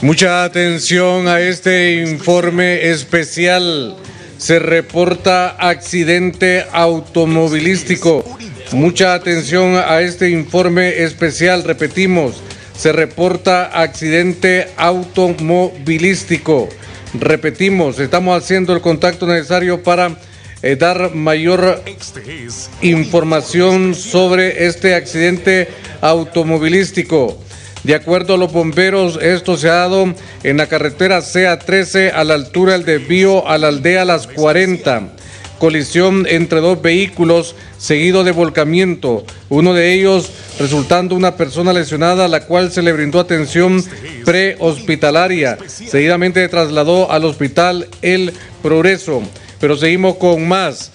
Mucha atención a este informe especial. Se reporta accidente automovilístico. Mucha atención a este informe especial. Repetimos, se reporta accidente automovilístico. Repetimos, estamos haciendo el contacto necesario para dar mayor información sobre este accidente automovilístico. De acuerdo a los bomberos, esto se ha dado en la carretera CA13 a la altura del desvío a la aldea Las 40. Colisión entre dos vehículos seguido de volcamiento, uno de ellos resultando una persona lesionada a la cual se le brindó atención prehospitalaria. Seguidamente trasladó al hospital El Progreso. Pero seguimos con más.